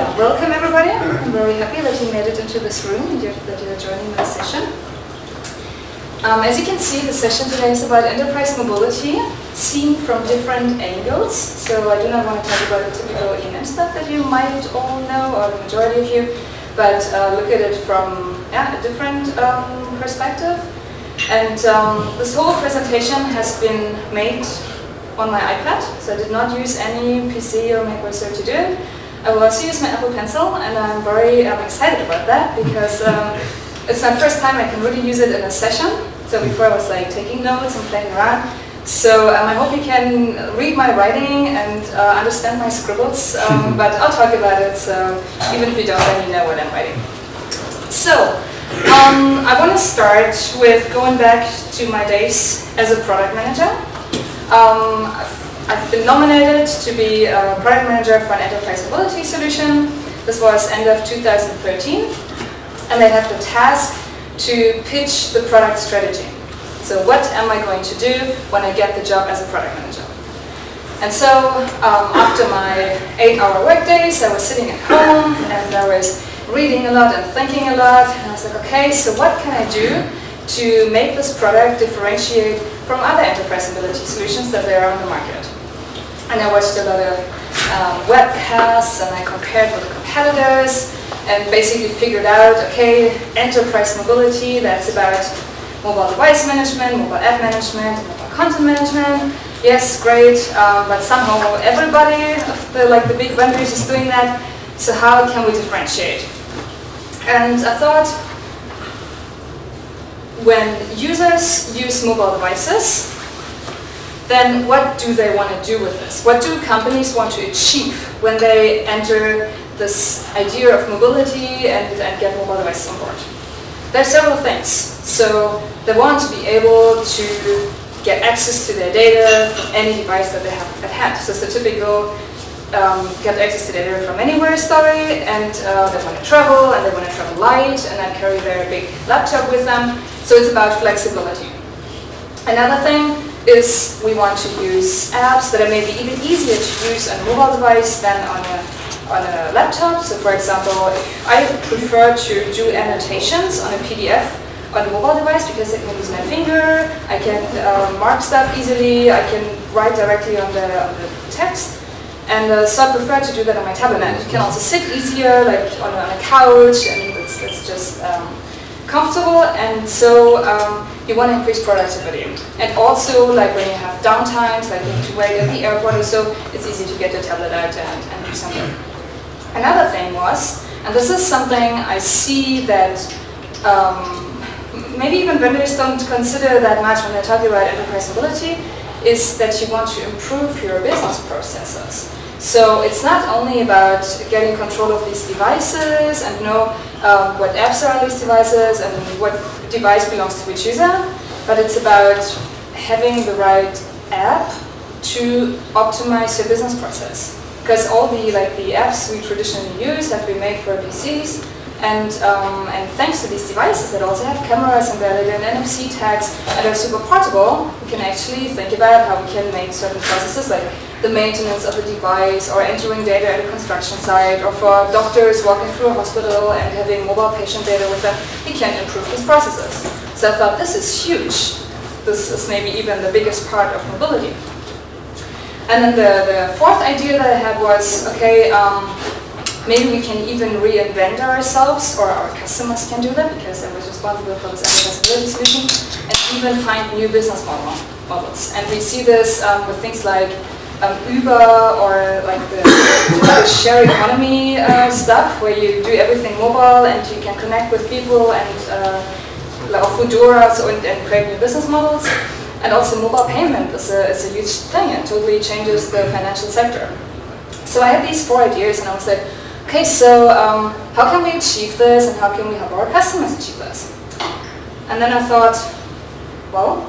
Yeah, welcome everybody. I'm very happy that you made it into this room and that you're joining my session. As you can see, the session today is about enterprise mobility, seen from different angles. So I do not want to talk about the typical EMM stuff that you might all know, or the majority of you, but look at it from a different perspective. And this whole presentation has been made on my iPad, so I did not use any PC or MacWizard to do it. I will also use my Apple Pencil, and I'm very excited about that, because it's my first time I can really use it in a session. So before I was like taking notes and playing around. So I hope you can read my writing and understand my scribbles, but I'll talk about it, so even if you don't, then you know what I'm writing. So I want to start with going back to my days as a product manager. I've been nominated to be a product manager for an enterprise mobility solution. This was end of 2013, and I had the task to pitch the product strategy. So what am I going to do when I get the job as a product manager? And so after my 8-hour workdays, I was sitting at home and I was reading a lot and thinking a lot, and I was like, okay, so what can I do to make this product differentiate from other enterprise mobility solutions that there are on the market? And I watched a lot of webcasts, and I compared with the competitors, and basically figured out, okay, enterprise mobility, that's about mobile device management, mobile app management, mobile content management. Yes, great, but somehow everybody, the big vendors is doing that, so how can we differentiate? And I thought, when users use mobile devices, then what do they want to do with this? What do companies want to achieve when they enter this idea of mobility and get mobile devices on board? There are several things. So they want to be able to get access to their data from any device that they have at hand. So it's the typical get access to data from anywhere story, and they want to travel, and they want to travel light, and not carry their big laptop with them. So it's about flexibility. Another thing is we want to use apps that are maybe even easier to use on a mobile device than on a laptop. So for example, if I prefer to do annotations on a PDF on a mobile device because I can use my finger, I can mark stuff easily, I can write directly on the text. And so I prefer to do that on my tablet. And you can also sit easier, like on a couch, and it's just comfortable. And so you want to increase productivity. And also, like when you have downtimes, like you have to wait at the airport or so, it's easy to get your tablet out and do something. Another thing was, and this is something I see that maybe even vendors don't consider that much when they're talking about enterprise mobility, is that you want to improve your business processes. So it's not only about getting control of these devices and know what apps are on these devices and what device belongs to which user, but it's about having the right app to optimize your business process. Because all the apps we traditionally use have been made for PCs, and thanks to these devices that also have cameras embedded and NFC tags and are super portable, we can actually think about how we can make certain processes like the maintenance of a device or entering data at a construction site, or for doctors walking through a hospital and having mobile patient data with them, we can improve these processes. So I thought this is huge. This is maybe even the biggest part of mobility. And then the fourth idea that I had was, okay, maybe we can even reinvent ourselves, or our customers can do that, because I was responsible for this enterprise mobility solution, and even find new business models. And we see this with things like Uber, or like the share economy stuff, where you do everything mobile and you can connect with people, and like Foodora, so, and create new business models. And also mobile payment is a huge thing and totally changes the financial sector. So I had these four ideas, and I was like, okay, so how can we achieve this, and how can we help our customers achieve this? And then I thought, well,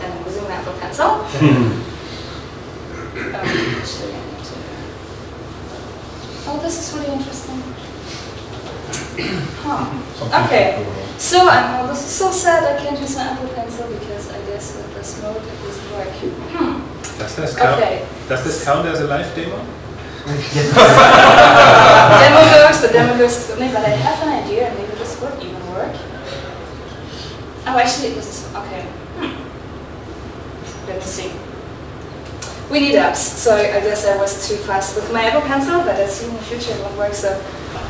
and I'm using my Apple Pencil. Actually, I need to... Oh, this is really interesting. Huh. Okay. So oh, this is so sad. I can't use my Apple Pencil because I guess with this mode it doesn't work. Does this count as a live demo? the demo goes to me, but I have an idea, and maybe this would even work. Oh, actually, this is okay. Let me see. We need apps, so I guess I was too fast with my Apple Pencil, but I see in the future it won't work, so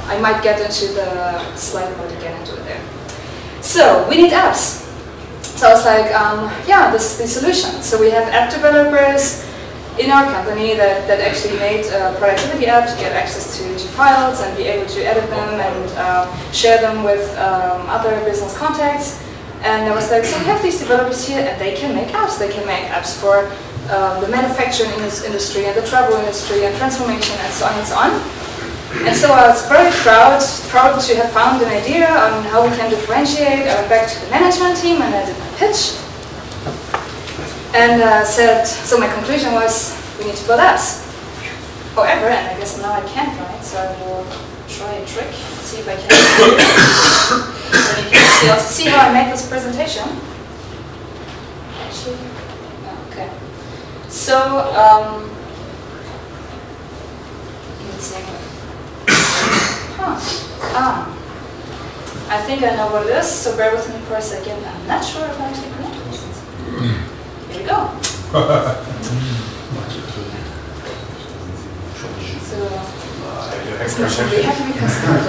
I might get into the slide mode again and do it there. So, we need apps. So I was like, yeah, this is the solution. So we have app developers in our company that actually made a productivity app to get access to files and be able to edit them and share them with other business contacts. And I was like, so we have these developers here and they can make apps. They can make apps for the manufacturing industry and the travel industry and transformation and so on and so on. And so I was very proud to have found an idea on how we can differentiate. I went back to the management team and I did my pitch. And said, so my conclusion was, we need to build apps. However, and I guess now I can't, right? So I will try a trick, see if I can. And you can see, also see how I made this presentation. Actually, okay. So, let's see. I think I know what it is, so bear with me for a second. I'm not sure if I'm taking it. Here we go. So, we have to be customized.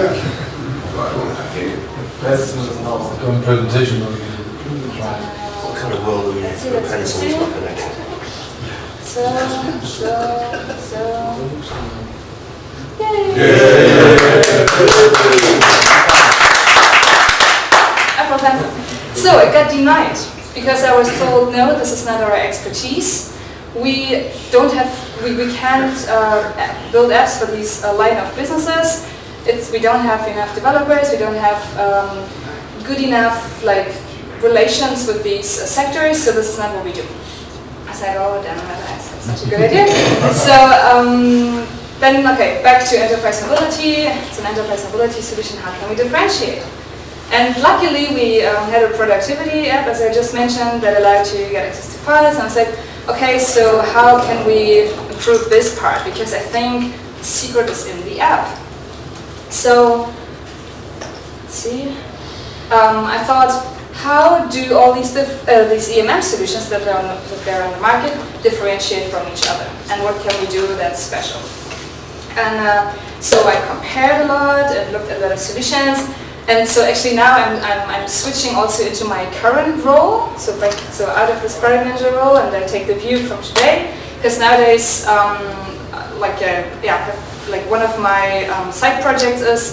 Doing presentation. What kind of world are you in? Pencils not connected. So. Apple Pencil. So it got denied because I was told, no, this is not our expertise. We don't have, we can't build apps for these line of businesses. We don't have enough developers. We don't have good enough relations with these sectors. So this is not what we do. I said, oh, damn, that's such a good idea. So. Then, okay, back to enterprise mobility. It's an enterprise mobility solution. How can we differentiate? And luckily, we had a productivity app, as I just mentioned, that allowed you to get access to files. And I said, okay, so how can we improve this part? Because I think the secret is in the app. So, let's see. I thought, how do all these EMM solutions that are on the market differentiate from each other? And what can we do that's special? And so I compared a lot and looked at a lot of solutions. And so actually now I'm switching also into my current role, so out of this product manager role, and I take the view from today. Because nowadays, one of my side projects is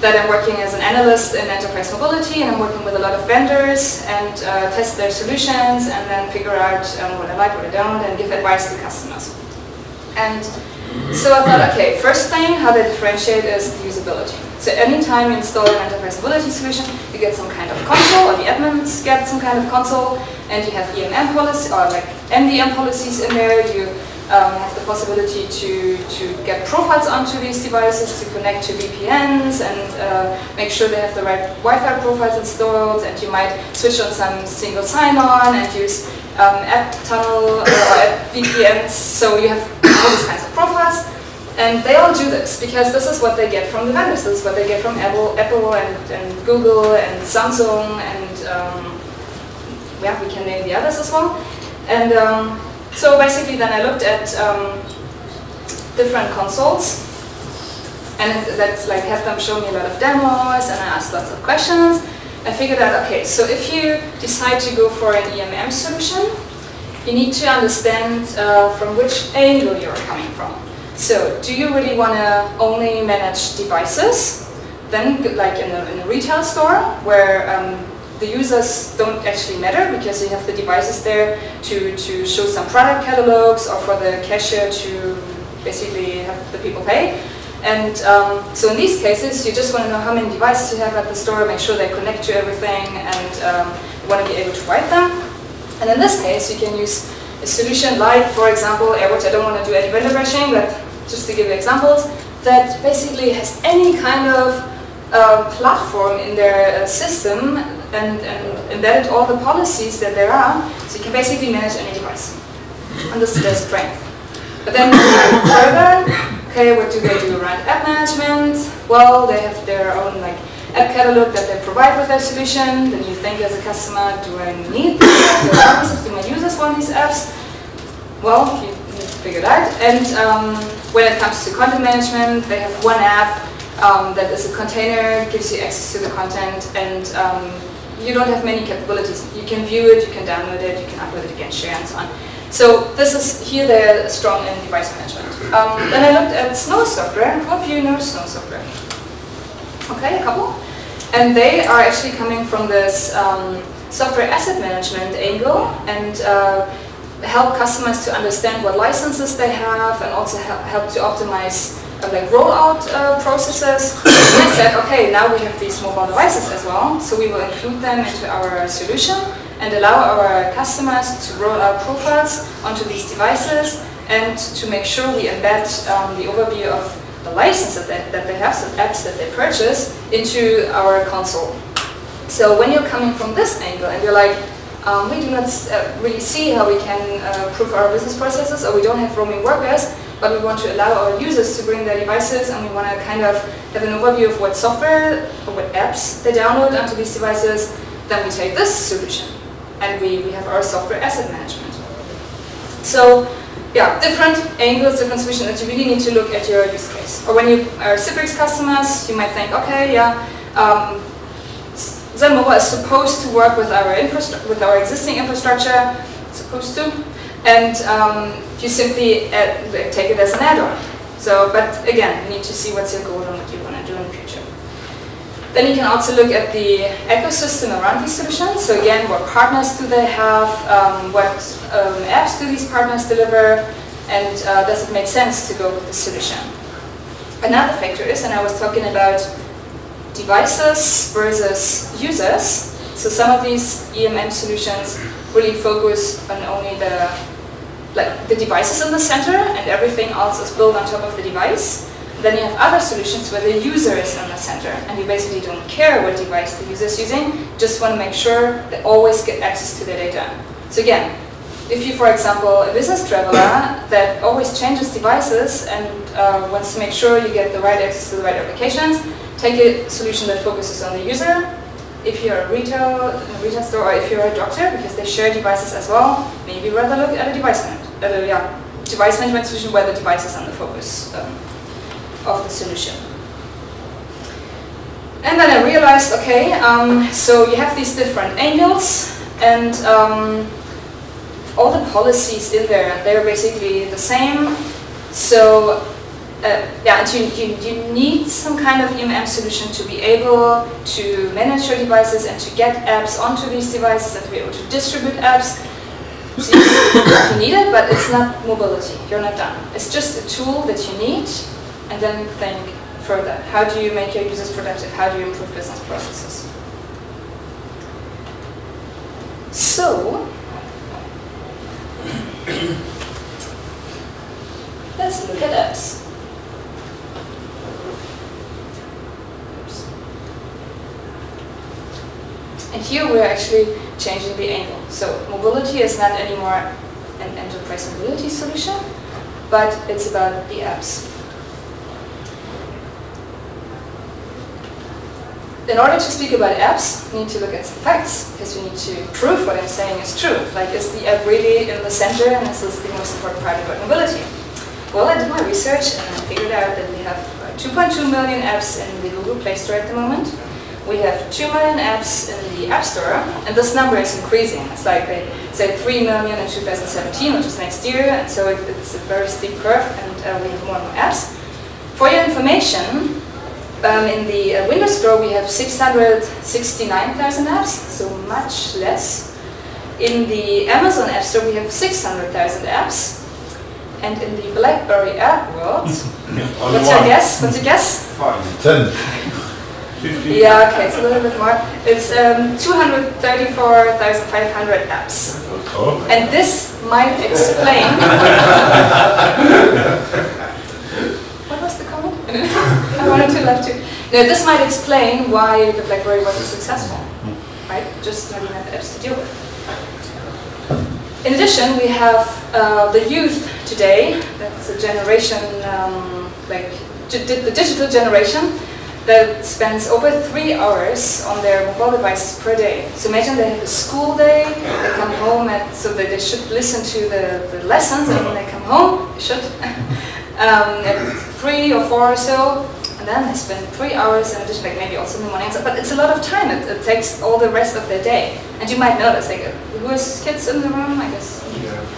that I'm working as an analyst in enterprise mobility, and I'm working with a lot of vendors and test their solutions, and then figure out what I like, what I don't, and give advice to customers. And so I thought, okay, first thing, how they differentiate is the usability. So anytime you install an enterprise mobility solution, you get some kind of console, or the admins get some kind of console, and you have EMM policies, or MDM policies in there. You have the possibility to get profiles onto these devices, to connect to VPNs, and make sure they have the right Wi-Fi profiles installed, and you might switch on some single sign-on and use app tunnel, VPNs, so you have all these kinds of profiles. And they all do this because this is what they get from the vendors, this is what they get from Apple and Google and Samsung, and yeah, we can name the others as well. And so basically then I looked at different consoles, and that's like have them show me a lot of demos, and I asked lots of questions. I figured out, okay, so if you decide to go for an EMM solution, you need to understand from which angle you're coming from. So, do you really want to only manage devices? Then, like in a retail store, where the users don't actually matter, because you have the devices there to show some product catalogs, or for the cashier to basically have the people pay. And so in these cases, you just want to know how many devices you have at the store, make sure they connect to everything, and you want to be able to write them. And in this case, you can use a solution like, for example, AirWatch. I don't want to do any vendor bashing, but just to give you examples, that basically has any kind of platform in their system and embedded all the policies that there are, so you can basically manage any device. And this is their strength. But then further, okay, what do they do around app management? well, they have their own like app catalog that they provide with their solution. Then you think as a customer, do I need these apps? Do my users want these apps? Well, you need to figure that out. And when it comes to content management, they have one app that is a container, gives you access to the content, and you don't have many capabilities. You can view it, you can download it, you can upload it again, share, and so on. So this is here they're strong in device management. Then I looked at Snow Software. Hope you know Snow Software. Okay, a couple. And they are actually coming from this software asset management angle and help customers to understand what licenses they have and also help to optimize like rollout processes. And I said, okay, now we have these mobile devices as well, so we will include them into our solution and allow our customers to roll out profiles onto these devices and to make sure we embed the overview of the license that they have, so the apps that they purchase, into our console. So when you're coming from this angle and you're like, we do not really see how we can improve our business processes, or we don't have roaming workers, but we want to allow our users to bring their devices, and we want to kind of have an overview of what software or what apps they download onto these devices, then we take this solution. And we have our software asset management. So, yeah, different angles, different solutions that you really need to look at your use case. Or when you are Citrix customers, you might think, okay, yeah, ZenMobile is supposed to work with our existing infrastructure, supposed to, and you simply take it as an add-on. So, but again, you need to see what's your goal and what you want to do in the future. Then you can also look at the ecosystem around these solutions. So again, what partners do they have? What apps do these partners deliver? And does it make sense to go with the solution? Another factor is, and I was talking about devices versus users. So some of these EMM solutions really focus on only the devices in the center, and everything else is built on top of the device. Then you have other solutions where the user is in the center, and you basically don't care what device the user is using, just want to make sure they always get access to their data. So again, if you, for example, a business traveler that always changes devices and wants to make sure you get the right access to the right applications, take a solution that focuses on the user. If you're a retail store, or if you're a doctor, because they share devices as well, maybe rather look at a device management solution where the device is on the focus of the solution. And then I realized, okay, so you have these different angles, and all the policies in there, they're basically the same. So yeah, you need some kind of EMM solution to be able to manage your devices and to get apps onto these devices and to be able to distribute apps. So you need it, but it's not mobility. You're not done. It's just a tool that you need. And then think further. How do you make your users productive? How do you improve business processes? So, let's look at apps. And here we're actually changing the angle. So mobility is not anymore an enterprise mobility solution, but it's about the apps. In order to speak about apps, we need to look at some facts, because we need to prove what I'm saying is true. Like, is the app really in the center, and is this the most important part about mobility? Well, I did my research, and I figured out that we have 2.2 million apps in the Google Play Store at the moment. We have 2 million apps in the App Store, and this number is increasing. It's like they said 3 million in 2017, which is next year, and so it's a very steep curve, and we have more and more apps. For your information, in the Windows Store, we have 669,000 apps, so much less. In the Amazon App Store, we have 600,000 apps. And in the BlackBerry app world, what's your guess? 5, 10, 15. Yeah, okay, it's a little bit more. It's 234,500 apps. Oh. And this might explain... What was the comment? I wanted to laugh too. Now, this might explain why the BlackBerry wasn't successful, right? Just not enough apps to deal with. In addition, we have the youth today. That's a generation, like the digital generation. that spends over 3 hours on their mobile devices per day. So imagine they have a school day, they come home, so that they should listen to the lessons, and when they come home, they should, at 3 or 4 or so, and then they spend 3 hours, and just like maybe also in the morning, but it's a lot of time, it takes all the rest of their day. And you might notice, like, who has kids in the room? I guess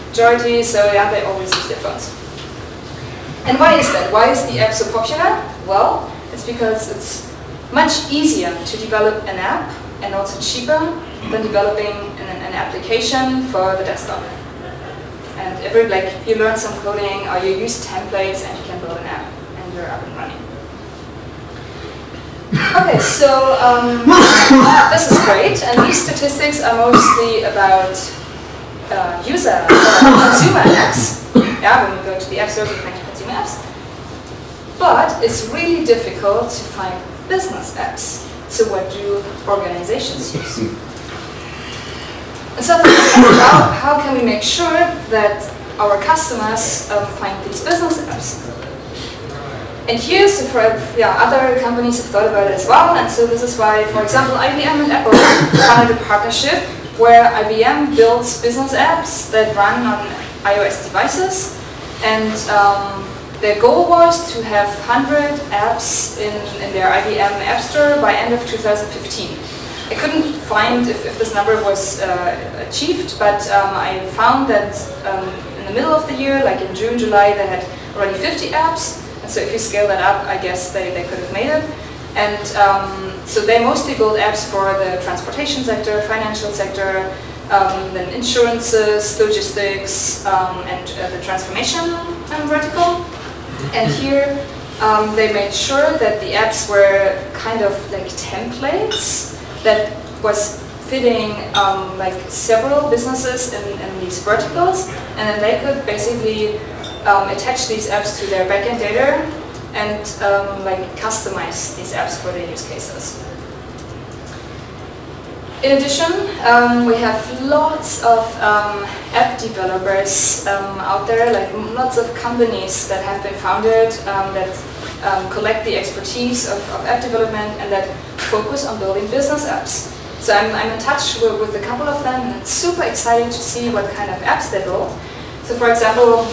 majority, so yeah, they always use their phones. And why is that? Why is the app so popular? Well, it's because it's much easier to develop an app and also cheaper than developing an application for the desktop. And every, like, you learn some coding or you use templates and you can build an app and you're up and running. Okay, so this is great, and these statistics are mostly about consumer apps. Yeah, when you go to the App Store, you find consumer apps. But it's really difficult to find business apps. So what do organizations use? And so well, how can we make sure that our customers find these business apps? And here, so for, yeah, other companies have thought about it as well. And so this is why, for example, IBM and Apple founded a partnership where IBM builds business apps that run on iOS devices. And their goal was to have 100 apps in their IBM App Store by end of 2015. I couldn't find if this number was achieved, but I found that in the middle of the year, like in June, July, they had already 50 apps. And so if you scale that up, I guess they could have made it. And so they mostly build apps for the transportation sector, financial sector, then insurances, logistics, and the transformation vertical. And here they made sure that the apps were kind of like templates that was fitting like several businesses in these verticals, and then they could basically attach these apps to their backend data and like customize these apps for their use cases. In addition, we have lots of app developers out there, like lots of companies that have been founded that collect the expertise of app development and that focus on building business apps. So I'm in touch with a couple of them, and it's super exciting to see what kind of apps they build. So for example,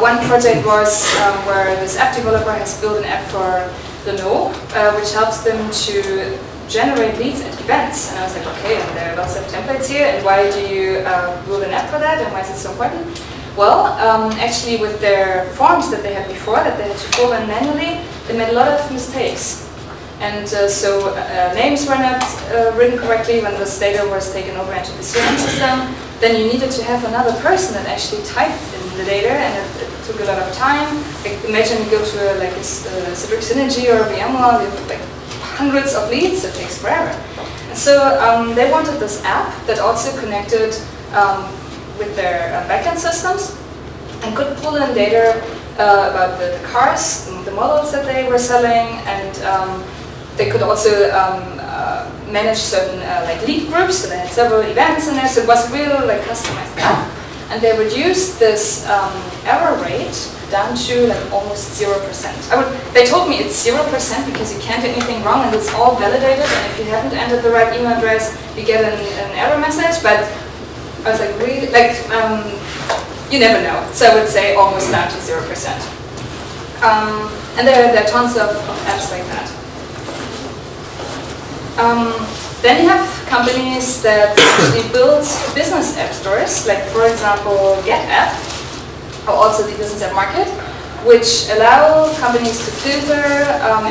one project was where this app developer has built an app for Lenovo, which helps them to generate leads at events. And I was like, okay, and there are lots of templates here, and why do you build an app for that, and why is it so important? Well, actually with their forms that they had before, that they had to fill in manually, they made a lot of mistakes. And so names were not written correctly when this data was taken over into the CRM system. Then you needed to have another person that actually typed in the data, and it took a lot of time. Like, imagine you go to like a Citrix Synergy or a VMware, you have like hundreds of leads, it takes forever. And so they wanted this app that also connected with their backend systems and could pull in data about the cars, the models that they were selling, and they could also manage certain like lead groups, so they had several events in there, so it was a real like customized app. And they reduced this error rate down to like almost 0%. They told me it's 0% because you can't do anything wrong, and it's all validated. And if you haven't entered the right email address, you get an error message. But I was like, really, like, you never know. So I would say almost down to 0%. And there are tons of apps like that. Then you have companies that actually build business app stores, like for example GetApp, or also the business app market, which allow companies to filter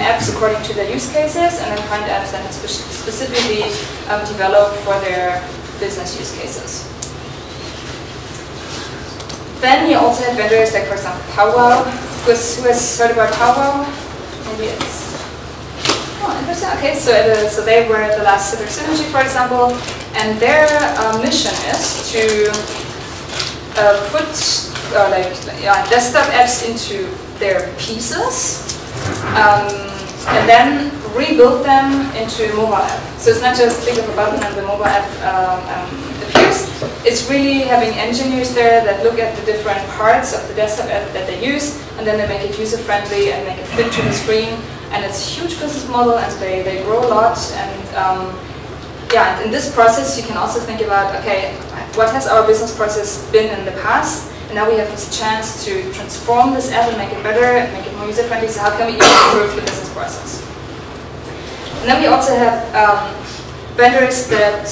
apps according to their use cases and then find apps that are specifically developed for their business use cases. Then you also have vendors like, for example, Powwow. Who has heard about Powwow? Maybe it's... Oh, interesting. Okay, so they were at the last Citrix Synergy, for example, and their mission is to put... desktop apps into their pieces and then rebuild them into mobile app. So it's not just click of a button and the mobile app appears. It's really having engineers there that look at the different parts of the desktop app that they use, and then they make it user friendly and make it fit to the screen and it's a huge business model, and they grow a lot. And yeah, in this process, you can also think about, okay, what has our business process been in the past? And now we have this chance to transform this app and make it better, and make it more user-friendly. So how can we even improve the business process? And then we also have vendors that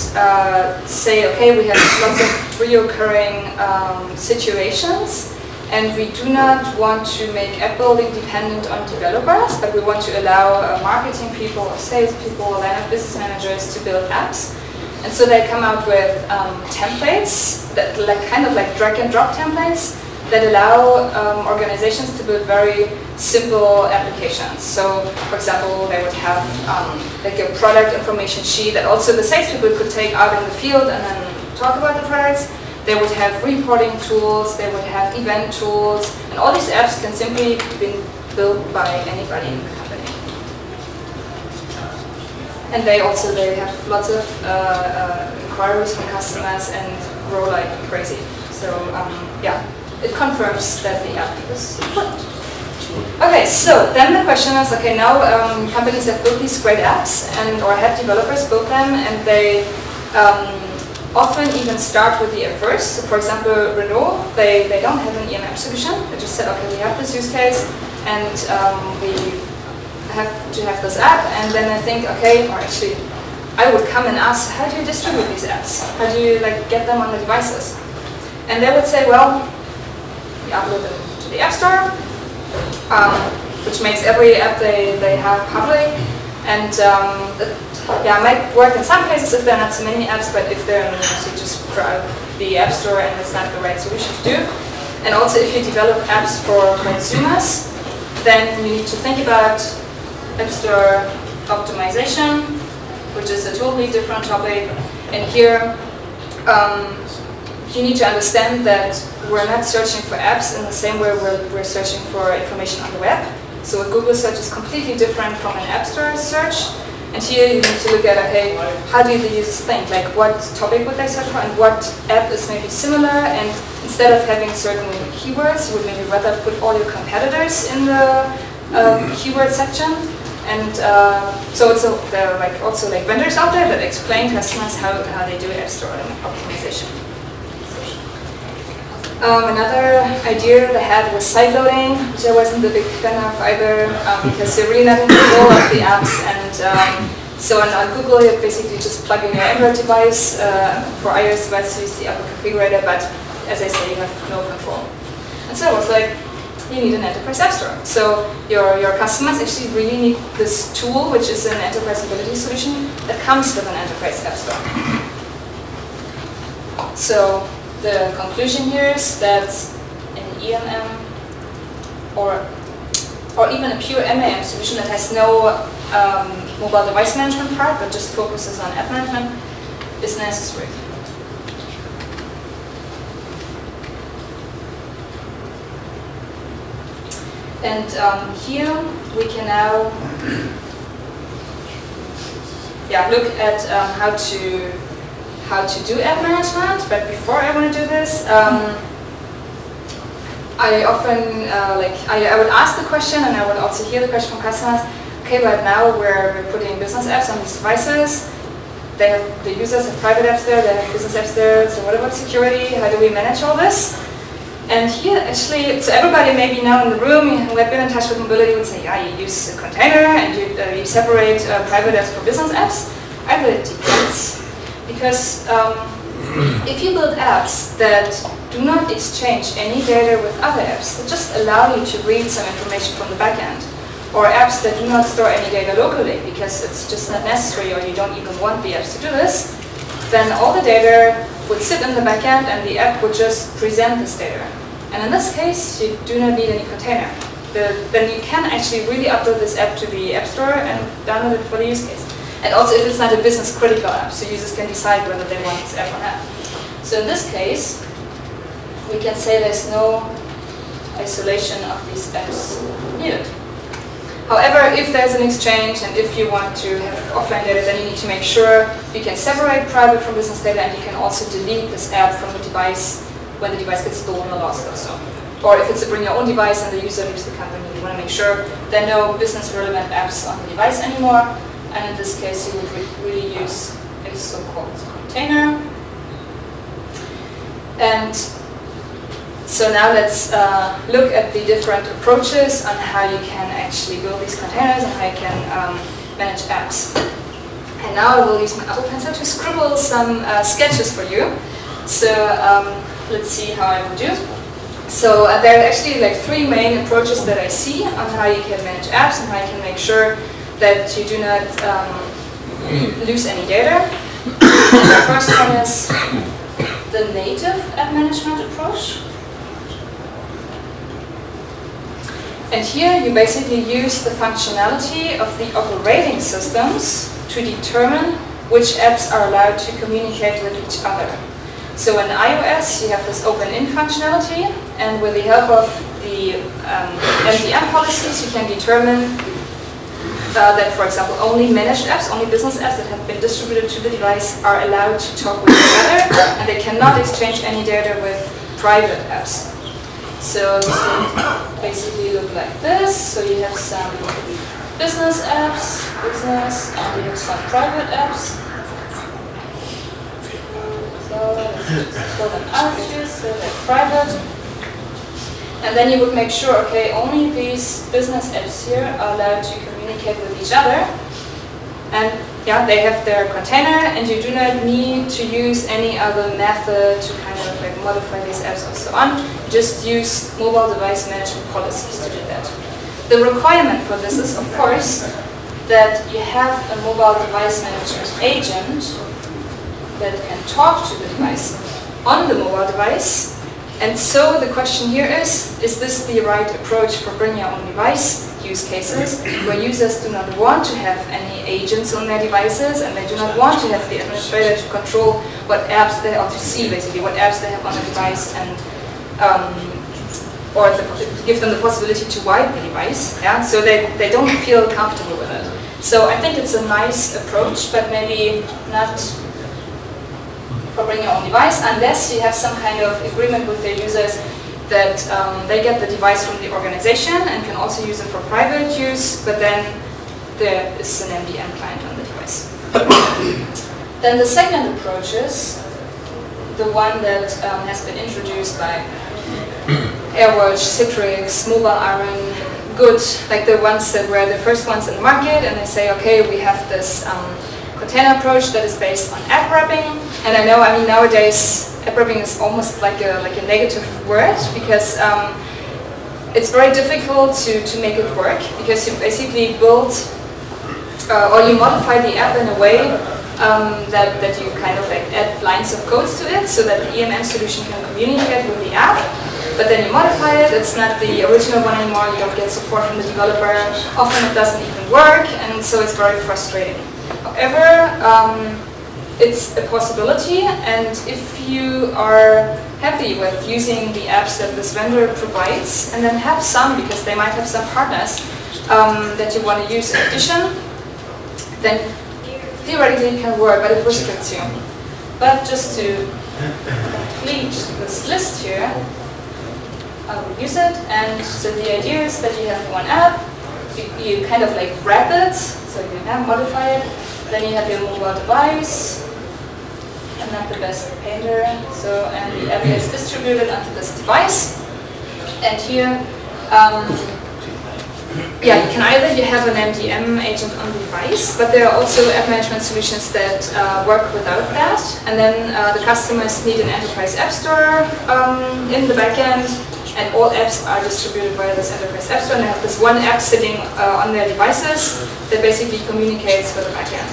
say, okay, we have lots of reoccurring situations, and we do not want to make app building dependent on developers, but we want to allow marketing people, or sales people, line of business managers to build apps. And so they come out with templates, that kind of like drag and drop templates, that allow organizations to build very simple applications. So, for example, they would have like a product information sheet that also the salespeople could take out in the field and then talk about the products. They would have reporting tools, they would have event tools, and all these apps can simply be built by anybody in the company. And they have lots of inquiries from customers and grow like crazy. So, yeah. It confirms that the app is good. Okay, so then the question is, okay, now companies have built these great apps, and or have developers build them, and they often even start with the app first. So for example, Renault, they don't have an EMM solution. They just said, okay, we have this use case, and we have to have this app. And then I think, okay, or actually, I would come and ask, how do you distribute these apps? How do you like get them on the devices? And they would say, well, we upload them to the App Store, which makes every app they have public. And yeah, it might work in some cases if there are not so many apps, but if there are so just grab the App Store, and it's not the right solution to do. And also, if you develop apps for consumers, then you need to think about App Store optimization, which is a totally different topic. And here, you need to understand that we're not searching for apps in the same way we're searching for information on the web. So a Google search is completely different from an App Store search. And here you need to look at, okay, how do the users think? Like, what topic would they search for, and what app is maybe similar? And instead of having certain keywords, you would maybe rather put all your competitors in the keyword section. And so it's there are like also like vendors out there that explain to customers how they do App Store optimization. Another idea they had was sideloading, which I wasn't a big fan of either, because you're really not in control of the apps. And so on Google, you're basically just plugging your Android device. For iOS devices, use the Apple Configurator, but as I say, you have no control. And so it was like, you need an enterprise app store. So your customers actually really need this tool, which is an enterprise mobility solution that comes with an enterprise app store. So the conclusion here is that an EMM or even a pure MAM solution that has no mobile device management part but just focuses on app management is necessary. And here we can now yeah, look at how to do app management. But before I want to do this, I often I would ask the question, and I would also hear the question from customers. Okay, but now we're putting business apps on these devices. They have, the users have private apps there. They have business apps there. So what about security? How do we manage all this? And here, actually, so everybody maybe now in the room who have been in touch with mobility would say, yeah, you use a container and you separate private apps from business apps. I really depends. Because if you build apps that do not exchange any data with other apps, that just allow you to read some information from the backend, or apps that do not store any data locally because it's just not necessary or you don't even want the apps to do this, then all the data would sit in the backend and the app would just present this data. And in this case, you do not need any container. Then you can actually really upload this app to the App Store and download it for the use case. And also, if it's not a business critical app, so users can decide whether they want this app or not. So in this case, we can say there's no isolation of these apps needed. However, if there's an exchange and if you want to have offline data, then you need to make sure you can separate private from business data, and you can also delete this app from the device when the device gets stolen or lost or so. Or if it's a bring your own device and the user leaves the company, you want to make sure there are no business relevant apps on the device anymore. And in this case, you would really use a so-called container. And so now let's look at the different approaches on how you can actually build these containers and how you can manage apps. And now I will use my Apple Pencil to scribble some sketches for you. So let's see how I will do. So there are actually like three main approaches that I see on how you can manage apps and how you can make sure that you do not lose any data. The first one is the native app management approach. And here you basically use the functionality of the operating systems to determine which apps are allowed to communicate with each other. So in iOS you have this open-in functionality, and with the help of the MDM policies you can determine that, for example, only managed apps, only business apps that have been distributed to the device are allowed to talk with each other, and they cannot exchange any data with private apps. So this will basically look like this. So you have some business apps, and you have some private apps. So pull them out here, so they're private. And then you would make sure, okay, only these business apps here are allowed to communicate with each other. And yeah, they have their container, and you do not need to use any other method to kind of like modify these apps or so on. Just use mobile device management policies to do that. The requirement for this is, of course, that you have a mobile device management agent that can talk to the device on the mobile device. And so the question here is this the right approach for bring your own device use cases, where users do not want to have any agents on their devices, and they do not want to have the administrator to control what apps they ought to see, basically what apps they have on the device, and or give them the possibility to wipe the device. Yeah, so they don't feel comfortable with it. So I think it's a nice approach, but maybe not for bring your own device, unless you have some kind of agreement with their users that they get the device from the organization and can also use it for private use, but then there is an MDM client on the device. Then the second approach is the one that has been introduced by AirWatch, Citrix, MobileIron, good, like the ones that were the first ones in the market, and they say, okay, we have this container approach that is based on app wrapping. And I know, I mean, nowadays app wrapping is almost like a negative word, because it's very difficult to make it work, because you basically build or you modify the app in a way that you kind of like add lines of codes to it so that the EMM solution can communicate with the app. But then you modify it, it's not the original one anymore, you don't get support from the developer, often it doesn't even work, and so it's very frustrating. However, it's a possibility, and if you are happy with using the apps that this vendor provides, and then have some, because they might have some partners that you want to use in addition, then theoretically it can work, but it restricts you. But just to complete this list here, I will use it, and so the idea is that you have one app, you kind of like wrap it, so you can modify it, then you have your mobile device, and not the best painter, so, and the app is distributed onto this device, and here, yeah, you can either have an MDM agent on the device, but there are also app management solutions that work without that, and then the customers need an enterprise app store in the backend, and all apps are distributed via this enterprise app store, and they have this one app sitting on their devices that basically communicates with the backend.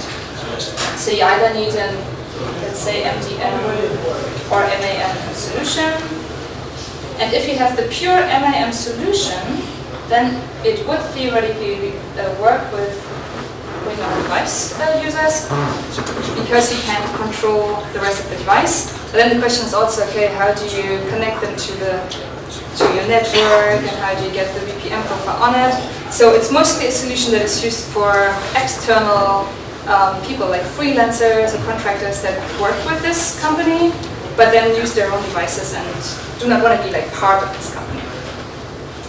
So you either need an, let's say, MDM or MAM solution, and if you have the pure MAM solution, then it would theoretically work with Windows device users, because you can't control the rest of the device. But then the question is also, okay, how do you connect them to your network, and how do you get the VPN profile on it? So it's mostly a solution that is used for external people, like freelancers or contractors that work with this company, but then use their own devices and do not want to be like part of this company.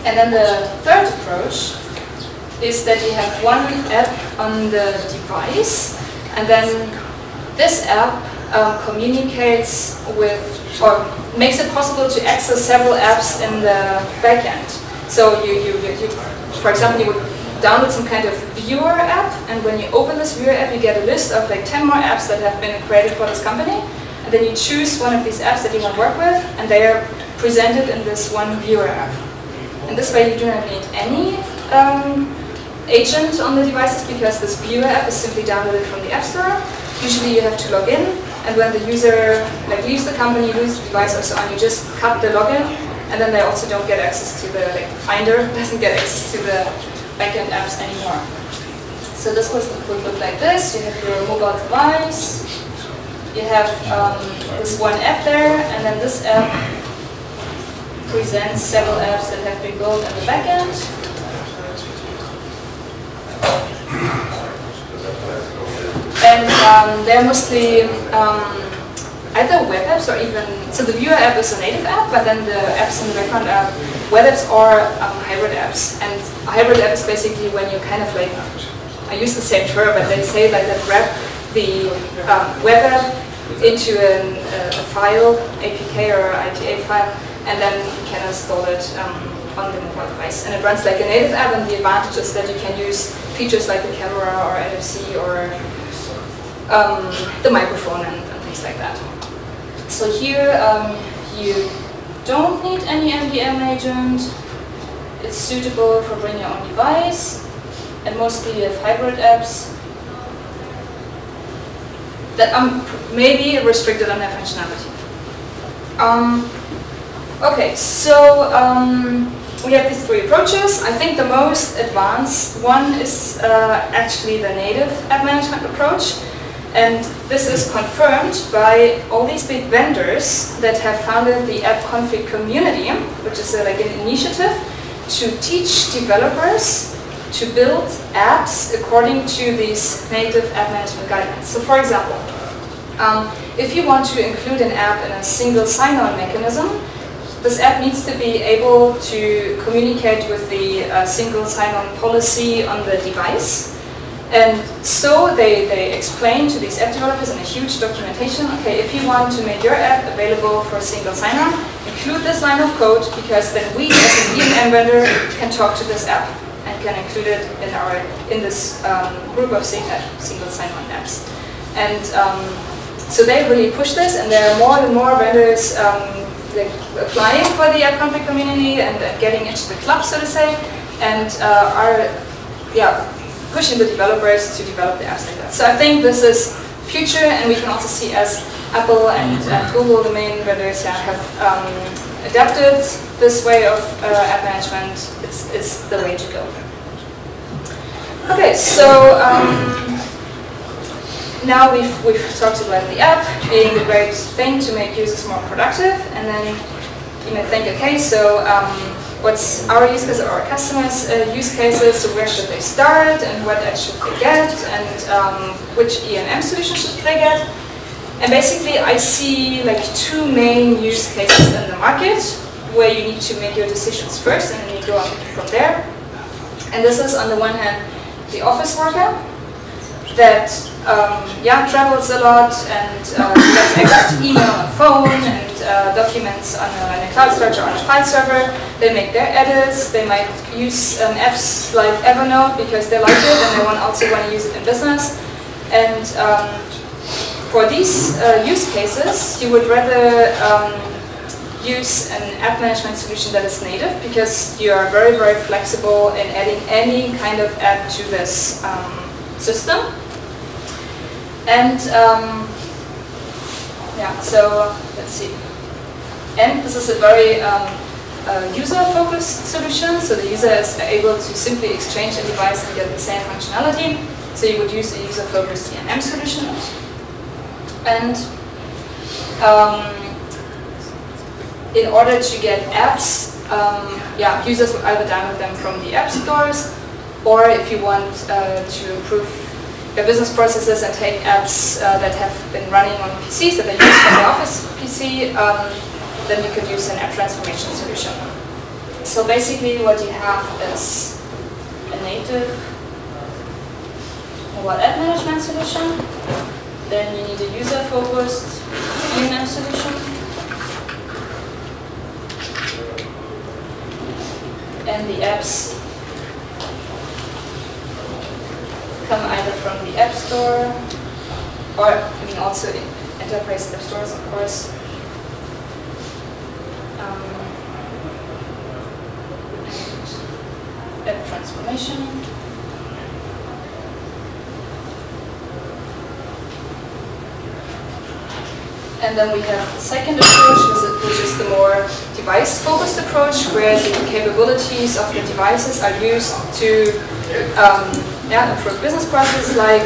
And then the third approach is that you have one app on the device, and then this app communicates with, or makes it possible to access several apps in the backend. So you for example, you would download some kind of viewer app, and when you open this viewer app, you get a list of like 10 more apps that have been created for this company, and then you choose one of these apps that you want to work with, and they are presented in this one viewer app. And this way you do not need any agent on the devices, because this viewer app is simply downloaded from the App Store. Usually you have to log in, and when the user like leaves the company, leaves the device or so on, you just cut the login, and then they also don't get access to the, like, Finder doesn't get access to the backend apps anymore. So this would look like this. You have your mobile device, you have this one app there, and then this app presents several apps that have been built in the backend. And they're mostly either web apps or even, so the viewer app is a native app, but then the apps in the background are web apps or hybrid apps. And a hybrid app is basically when you kind of like, I use the same term, but they say like that wrap the web app into a file, APK or IPA file, and then you can install it on the mobile device. And it runs like a native app, and the advantage is that you can use features like the camera or NFC or the microphone and things like that. So here you don't need any MDM agent. It's suitable for bring your own device, and mostly you have hybrid apps that may be restricted on their functionality. Okay, so we have these three approaches. I think the most advanced one is actually the native app management approach. And this is confirmed by all these big vendors that have founded the App Config community, which is like an initiative to teach developers to build apps according to these native app management guidelines. So for example, if you want to include an app in a single sign-on mechanism, this app needs to be able to communicate with the single sign-on policy on the device. And so they explain to these app developers in a huge documentation, okay, if you want to make your app available for single sign-on, include this line of code, because then we as an EMM vendor can talk to this app and can include it in our this group of single sign-on apps. And so they really push this, and there are more and more vendors like applying for the App Config community and getting into the club, so to say, and are pushing the developers to develop the apps like that. So I think this is future, and we can also see as Apple and Google, the main vendors, have adapted this way of app management. It's the way to go. Okay, so now we've talked about the app being the great thing to make users more productive, and then you may think, okay, so what's our use case or our customers' use cases? So where should they start, and what apps should they get, and which EMM solution should they get? And basically, I see like two main use cases in the market where you need to make your decisions first, and then you go up from there. And this is on the one hand the office worker that travels a lot and gets access to email on phone and documents on a cloud storage or on a file server. They make their edits. They might use apps like Evernote because they like it and they also want to use it in business. And for these use cases, you would rather use an app management solution that is native, because you are very, very flexible in adding any kind of app to this system. And so let's see. And this is a very user-focused solution, so the user is able to simply exchange a device and get the same functionality. So you would use a user-focused EMM solution. And in order to get apps, users will either download them from the app stores, or if you want to improve their business processes and take apps that have been running on PCs that they use from the office PC, then you could use an app transformation solution. So basically what you have is a native mobile app management solution, then you need a user-focused EMM solution, and the apps come either from the App Store, or I mean also in enterprise app stores, of course. App transformation. And then we have the second approach, which is the more device-focused approach, where the capabilities of the devices are used to improve business processes, like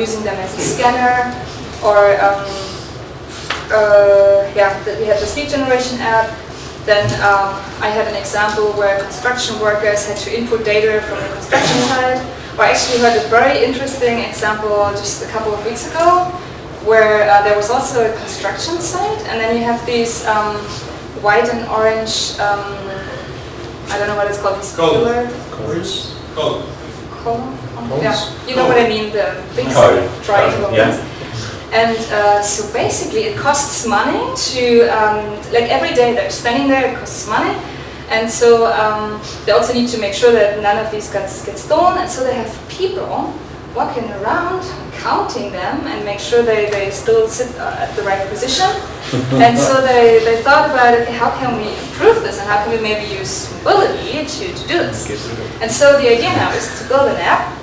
using them as a scanner, or we had the sleep generation app. Then I had an example where construction workers had to input data from the construction site. Well, I actually heard a very interesting example just a couple of weeks ago, where there was also a construction site, and then you have these white and orange, I don't know what it's called, this color. You know what I mean, the things triangle. And so basically it costs money to, like every day they're spending there, it costs money. And so they also need to make sure that none of these guns get stolen. And so they have people walking around, counting them, and make sure they still sit at the right position. And so they thought about, okay, how can we improve this? And how can we maybe use mobility to do this? And so the idea now is to build an app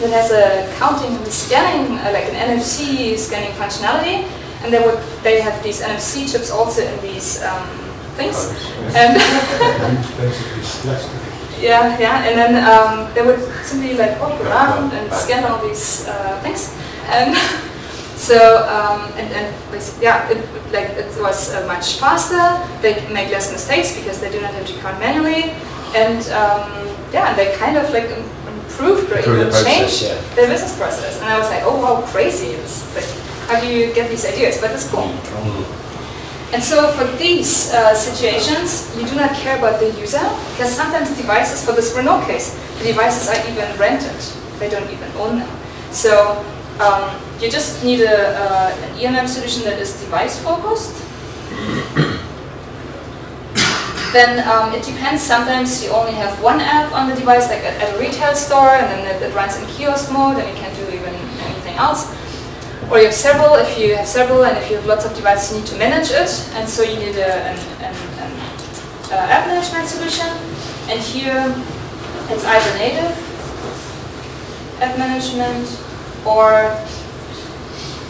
that has a counting and scanning, like an NFC scanning functionality, and they have these NFC chips also in these things. And and then they would simply like walk around and scan all these things. And so it was much faster. They make less mistakes because they do not have to count manually, and they kind of like improved or even changed their business process. And I was like, oh wow, crazy. It's like, how do you get these ideas? But it's cool. And so for these situations, you do not care about the user, because sometimes devices, for this Renault case, the devices are even rented. They don't even own them. So you just need an EMM solution that is device focused. Then it depends. Sometimes you only have one app on the device, like at a retail store, and then it runs in kiosk mode, and you can't do even anything else. Or you have several. If you have several, and if you have lots of devices, you need to manage it, and so you need an app management solution. And here, it's either native app management, or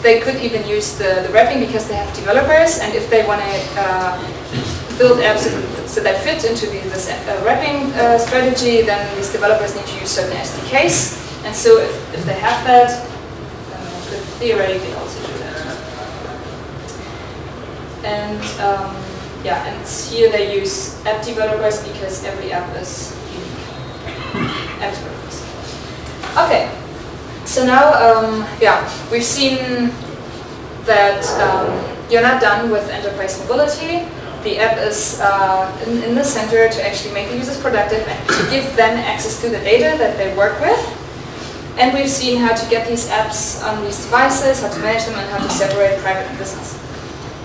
they could even use the wrapping, because they have developers, and if they want to build apps so that fit into this wrapping strategy, then these developers need to use certain SDKs. And so if they have that, then they could theoretically also do that. And and here they use app developers because every app is unique. App developers. Okay, so now we've seen that you're not done with enterprise mobility. The app is in the center to actually make the users productive and to give them access to the data that they work with. And we've seen how to get these apps on these devices, how to manage them, and how to separate private and business.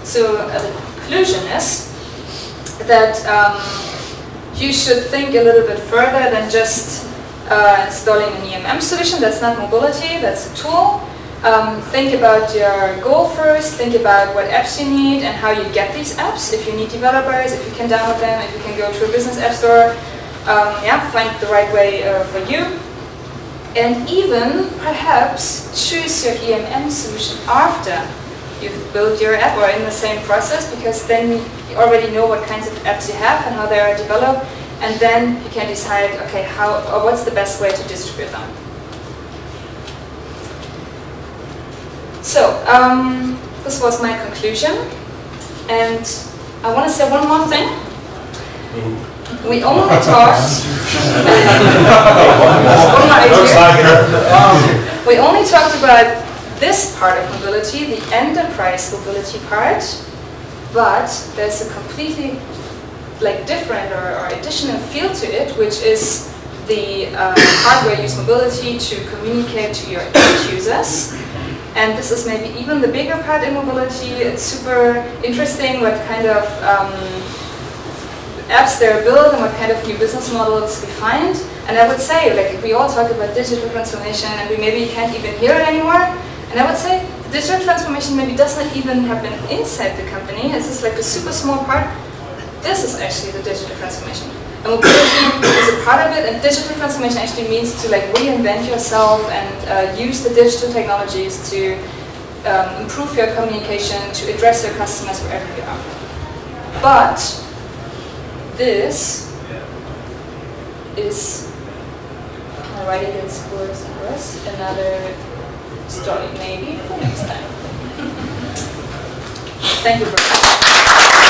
So the conclusion is that you should think a little bit further than just installing an EMM solution. That's not mobility, that's a tool. Think about your goal first, think about what apps you need and how you get these apps, if you need developers, if you can download them, if you can go to a business app store, find the right way for you. And even, perhaps, choose your EMM solution after you've built your app or in the same process, because then you already know what kinds of apps you have and how they are developed, and then you can decide, okay, what's the best way to distribute them. So, this was my conclusion, and I want to say one more thing. We only talked we only talked about this part of mobility, the enterprise mobility part, but there's a completely like different or additional field to it, which is the hardware usability to communicate to your end users. And this is maybe even the bigger part in mobility. It's super interesting what kind of apps they're built and what kind of new business models we find. And I would say, like, we all talk about digital transformation and we maybe can't even hear it anymore. And I would say the digital transformation maybe does not even happen inside the company. It's just like a super small part. This is actually the digital transformation. And mobility is a part of it, and digital transformation actually means to like reinvent yourself and use the digital technologies to improve your communication, to address your customers wherever you are. But this is, can I write it as words and words? Another story maybe for next time. Thank you very much.